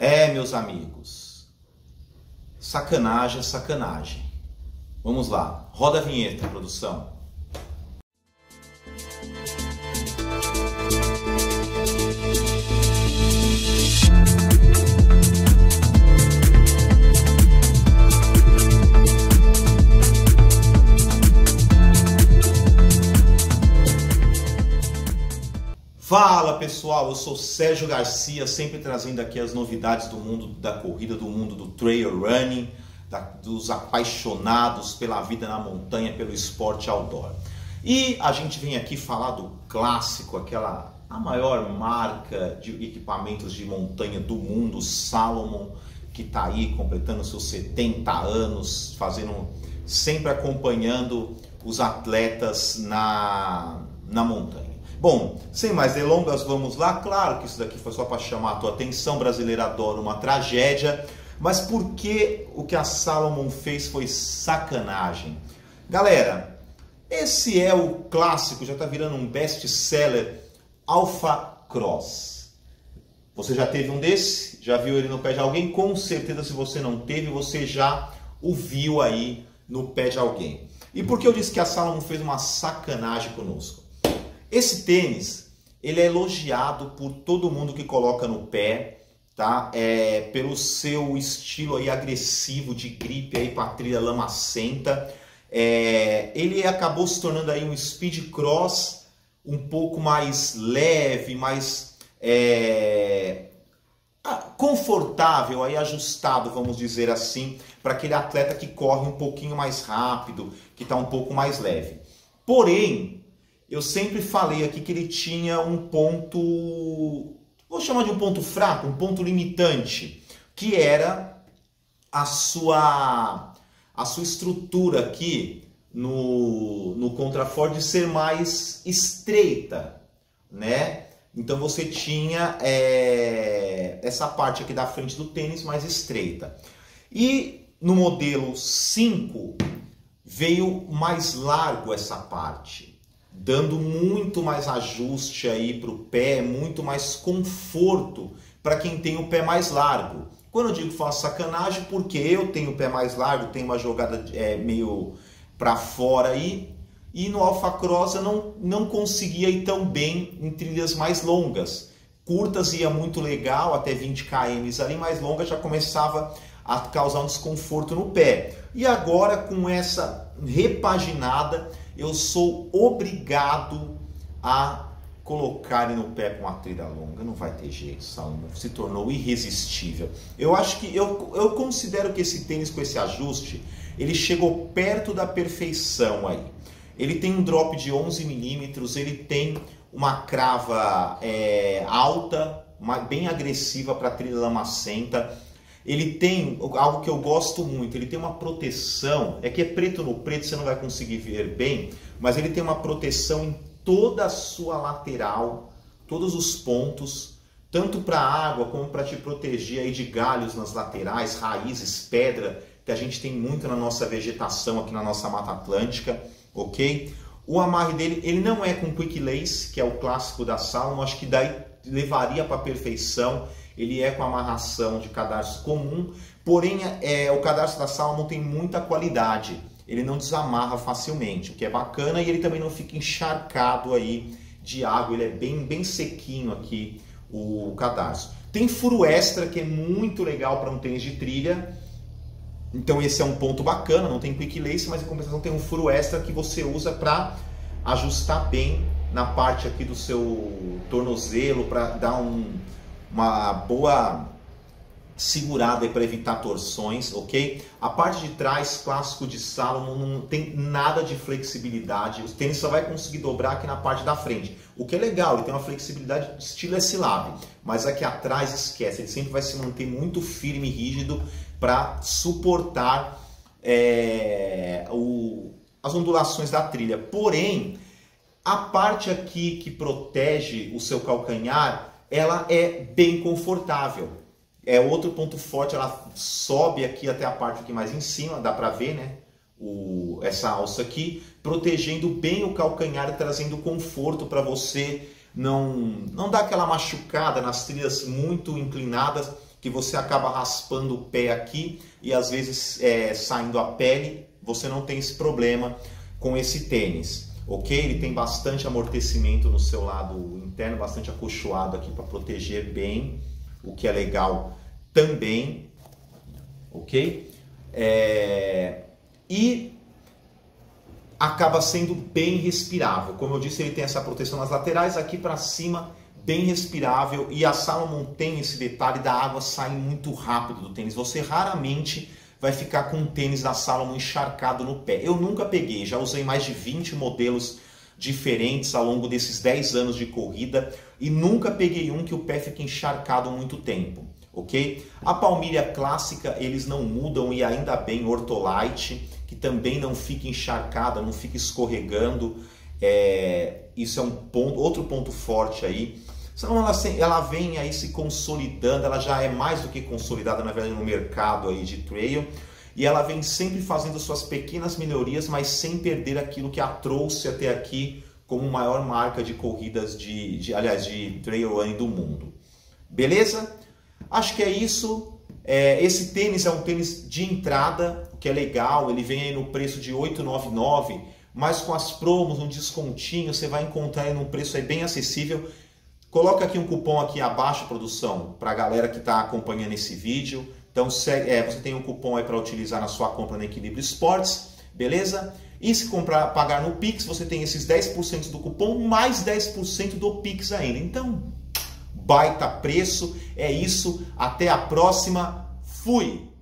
É, meus amigos, sacanagem é sacanagem. Vamos lá, roda a vinheta, produção. Fala pessoal, eu sou Sérgio Garcia, sempre trazendo aqui as novidades do mundo da corrida, do mundo do trail running, dos apaixonados pela vida na montanha, pelo esporte outdoor. E a gente vem aqui falar do clássico, a maior marca de equipamentos de montanha do mundo, Salomon, que está aí completando seus 70 anos, sempre acompanhando os atletas na montanha. Bom, sem mais delongas, vamos lá. Claro que isso daqui foi só para chamar a tua atenção. O brasileiro adora uma tragédia. Mas por que o que a Salomon fez foi sacanagem? Galera, esse é o clássico, já está virando um best-seller, Alphacross. Você já teve um desse? Já viu ele no pé de alguém? Com certeza, se você não teve, você já o viu aí no pé de alguém. E por que eu disse que a Salomon fez uma sacanagem conosco? Esse tênis, ele é elogiado por todo mundo que coloca no pé, tá? Pelo seu estilo aí agressivo de gripe aí para a trilha lamacenta. Ele acabou se tornando aí um speedcross um pouco mais leve, mais confortável, aí ajustado, vamos dizer assim, para aquele atleta que corre um pouquinho mais rápido, que está um pouco mais leve. Porém, eu sempre falei aqui que ele tinha um ponto, vou chamar de um ponto fraco, um ponto limitante, que era a sua estrutura aqui no contraforte ser mais estreita, né? Então você tinha essa parte aqui da frente do tênis mais estreita. E no modelo 5 veio mais largo essa parte, dando muito mais ajuste aí para o pé, muito mais conforto para quem tem o pé mais largo. Quando eu digo faço sacanagem, porque eu tenho o pé mais largo, tenho uma jogada meio para fora aí, e no Alphacross eu não conseguia ir tão bem em trilhas mais longas. Curtas ia muito legal, até 20 km ali, mais longa já começava a causar um desconforto no pé. E agora, com essa repaginada, eu sou obrigado a colocar ele no pé com uma trilha longa. Não vai ter jeito, Salomon. Se tornou irresistível. Eu acho que eu considero que esse tênis, com esse ajuste, ele chegou perto da perfeição aí. Ele tem um drop de 11 milímetros, ele tem uma crava alta, bem agressiva para trilha lamacenta. Ele tem algo que eu gosto muito, ele tem uma proteção, é que é preto no preto, você não vai conseguir ver bem, mas ele tem uma proteção em toda a sua lateral, todos os pontos, tanto para a água como para te proteger aí de galhos nas laterais, raízes, pedra, que a gente tem muito na nossa vegetação aqui na nossa Mata Atlântica, ok? O amarre dele, ele não é com quick lace, que é o clássico da Salomon, acho que daí levaria para a perfeição. Ele é com amarração de cadarço comum, porém o cadarço da Salomon tem muita qualidade. Ele não desamarra facilmente, o que é bacana, e ele também não fica encharcado aí de água. Ele é bem sequinho aqui, o cadarço. Tem furo extra, que é muito legal para um tênis de trilha. Então esse é um ponto bacana, não tem quick lace, mas em compensação tem um furo extra que você usa para ajustar bem na parte aqui do seu tornozelo, para dar uma boa segurada para evitar torções, ok? A parte de trás, clássico de Salomon, não tem nada de flexibilidade. O tênis só vai conseguir dobrar aqui na parte da frente. O que é legal, ele tem uma flexibilidade de estilo S-Lab, mas aqui atrás esquece. Ele sempre vai se manter muito firme e rígido para suportar as ondulações da trilha. Porém, a parte aqui que protege o seu calcanhar, ela é bem confortável. É outro ponto forte, ela sobe aqui até a parte aqui mais em cima, dá para ver, né? Essa alça aqui, protegendo bem o calcanhar, trazendo conforto para você não dar aquela machucada nas trilhas muito inclinadas que você acaba raspando o pé aqui e às vezes saindo a pele, você não tem esse problema com esse tênis, ok? Ele tem bastante amortecimento no seu lado interno, bastante acolchoado aqui para proteger bem, o que é legal também, ok? E acaba sendo bem respirável, como eu disse, ele tem essa proteção nas laterais, aqui para cima bem respirável, e a Salomon tem esse detalhe da água sair muito rápido do tênis, você raramente vai ficar com o tênis da Salomon encharcado no pé. Eu nunca peguei, já usei mais de 20 modelos diferentes ao longo desses 10 anos de corrida e nunca peguei um que o pé fique encharcado muito tempo, ok? A palmilha clássica eles não mudam, e ainda bem, Ortholite, que também não fica encharcada, não fica escorregando, isso é um ponto, outro ponto forte aí. Então ela vem aí se consolidando, ela já é mais do que consolidada, na verdade, no mercado aí de trail, e ela vem sempre fazendo suas pequenas melhorias, mas sem perder aquilo que a trouxe até aqui como maior marca de corridas de trail running do mundo. Beleza? Acho que é isso. Esse tênis é um tênis de entrada, o que é legal, ele vem aí no preço de R$ 8,99, mas com as promos, um descontinho, você vai encontrar aí num preço aí bem acessível. Coloca aqui um cupom aqui abaixo, produção, para a galera que está acompanhando esse vídeo. Então você tem um cupom aí para utilizar na sua compra no Equilíbrio Esportes, beleza? E se comprar, pagar no Pix, você tem esses 10% do cupom, mais 10% do Pix ainda. Então, baita preço, é isso. Até a próxima. Fui!